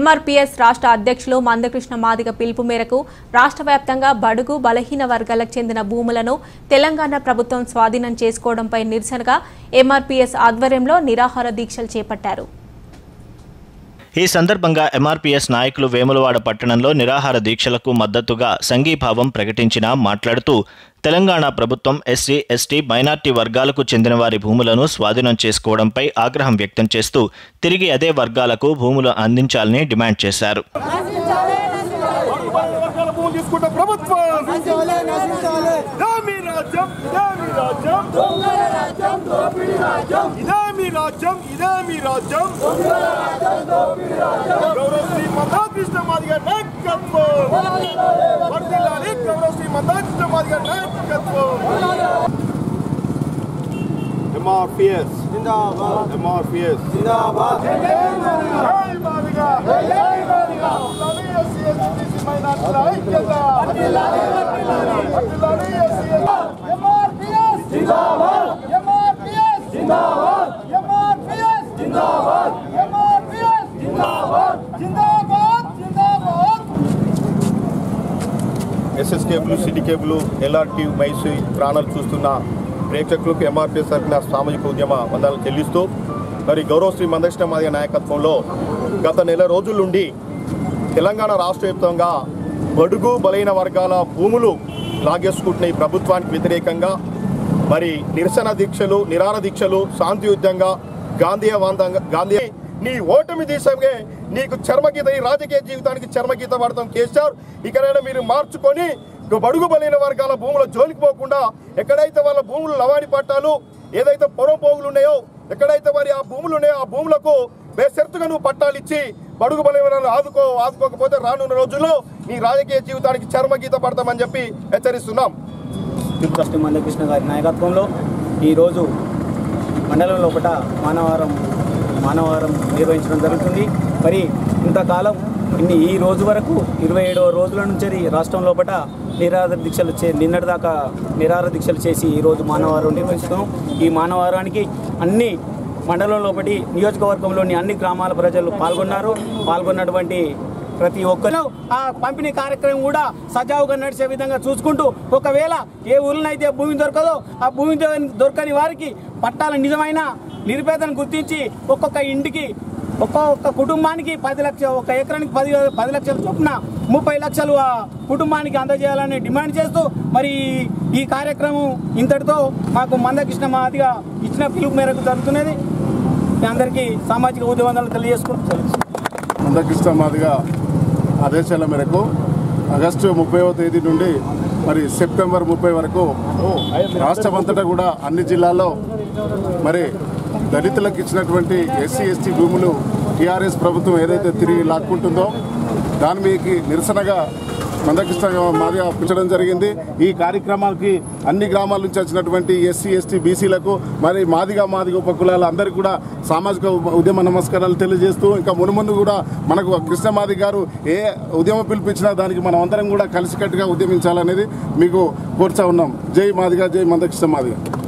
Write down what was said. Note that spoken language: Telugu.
MRPS రాష్ట్ర అధ్యక్షులు మందకృష్ణ మాదిగ పిలుపు మేరకు రాష్ట్రవ్యాప్తంగా బడుగు బలహీన వర్గాలకు చెందిన భూములను తెలంగాణ ప్రభుత్వం స్వాధీనం చేసుకోవడంపై నిరసనగా MRPS ఆధ్వర్యంలో నిరాహార దీక్షలు చేపట్టారు. ఈ సందర్భంగా MRPS నాయకులు వేములవాడ పట్టణంలో నిరాహార దీక్షలకు మద్దతుగా సంఘీభావం ప్రకటించిన మాట్లాడుతూ తెలంగాణ ప్రభుత్వం ఎస్సీ, ఎస్టీ, మైనార్టీ వర్గాలకు చెందిన వారి భూములను స్వాధీనం చేసుకోవడంపై ఆగ్రహం వ్యక్తం చేస్తూ తిరిగి అదే వర్గాలకు భూములు అందించాలని డిమాండ్ చేశారు. SS cable, city cable, LRT Mysore ప్రాణాలు చూస్తున్న ప్రేక్షకులకు MRPS తరఫున సామాజిక ఉద్యమ వందనాలు చెల్లిస్తూ, మరి గౌరవశ్రీ మందకృష్ణ మాదిగ నాయకత్వంలో గత నెల రోజుల నుండి తెలంగాణ రాష్ట్ర వ్యాప్తంగా బడుగు బలైన వర్గాల భూములు లాగేసుకుంటున్న ఈ ప్రభుత్వానికి వ్యతిరేకంగా మరి నిరసన దీక్షలు, నిరాహార దీక్షలు శాంతియుద్ధంగా గాంధీ నీ ఓటమి దేశంగా నీకు చర్మగీత, ఈ రాజకీయ జీవితానికి చర్మగీత పడతాం కేసీఆర్. ఇకనైనా మీరు మార్చుకొని బడుగు బలైన వర్గాల భూముల జోలికి పోకుండా, ఎక్కడైతే వాళ్ళ భూములు లవాణి పట్టాలు ఏదైతే పొరంపోగులు ఉన్నాయో, ఎక్కడైతే మరి ఆ భూములు ఉన్నాయో ఆ భూములకు బేసెర్తుగా నువ్వు పట్టాలు ఇచ్చి బడుగు బలైన ఆదుకోకపోతే రానున్న రోజుల్లో నీ రాజకీయ జీవితానికి చర్మగీత పడతామని చెప్పి హెచ్చరిస్తున్నాం. శ్రీ మందకృష్ణ గారి నాయకత్వంలో ఈరోజు మండలంలో ఒకట మానవహారం నిర్వహించడం జరుగుతుంది. మరి ఇంతకాలం ఈ రోజు వరకు 27వ రోజుల నుంచి రాష్ట్రం లోపల నిన్నటిదాకా నిరాహార దీక్షలు చేసి ఈరోజు మానవహారం నిర్వహిస్తున్నాం. ఈ మానవహారానికి అన్ని మండలం లోపటి నియోజకవర్గంలోని అన్ని గ్రామాల ప్రజలు పాల్గొన్నటువంటి ప్రతి ఒక్కరూ ఆ పంపిణీ కార్యక్రమం కూడా సజావుగా నడిచే విధంగా చూసుకుంటూ, ఒకవేళ ఏ ఊళ్ళనైతే భూమి దొరకదో ఆ భూమి దొరకని వారికి పట్టాల నిజమైన నిరుపేదను గుర్తించి ఒక్కొక్క ఇంటికి, ఒక్కొక్క కుటుంబానికి 10 లక్షలు, ఒక ఎకరానికి 10 లక్షల చొప్పున 30 లక్షలు ఆ కుటుంబానికి అందజేయాలని డిమాండ్ చేస్తూ, మరి ఈ కార్యక్రమం ఇంతటితో మాకు మందకృష్ణ మాదిగా ఇచ్చిన పిలుపు మేరకు జరుగుతున్నది. మీ అందరికీ సామాజిక ఉద్యమాలను తెలియజేసుకుంటున్నాను. మందకృష్ణ మాదిగా ఆదేశాల మేరకు ఆగస్టు 30వ తేదీ నుండి మరి సెప్టెంబర్ 30 వరకు రాష్ట్రమంతటా కూడా అన్ని జిల్లాల్లో మరి దళితులకు ఇచ్చినటువంటి ఎస్సీ, ఎస్టీ భూములు టీఆర్ఎస్ ప్రభుత్వం ఏదైతే తిరిగి లాక్కుంటుందో దాని మీదకి నిరసనగా మందకృష్ణ మాదిగా పిలచడం జరిగింది. ఈ కార్యక్రమానికి అన్ని గ్రామాల నుంచి వచ్చినటువంటి ఎస్సీ, ఎస్టీ, బీసీలకు మరి మాదిగ ఉపకులాలు అందరికీ కూడా సామాజిక ఉద్యమ నమస్కారాలు తెలియజేస్తూ, ఇంకా మునుముందు కూడా మనకు కృష్ణ మాదిగ గారు ఏ ఉద్యమ పిలిపించినా దానికి మనం అందరం కూడా కలిసికట్టుగా ఉద్యమించాలనేది మీకు కోరుతా ఉన్నాం. జై మాదిగ, జై మందకృష్ణ మాదిగ.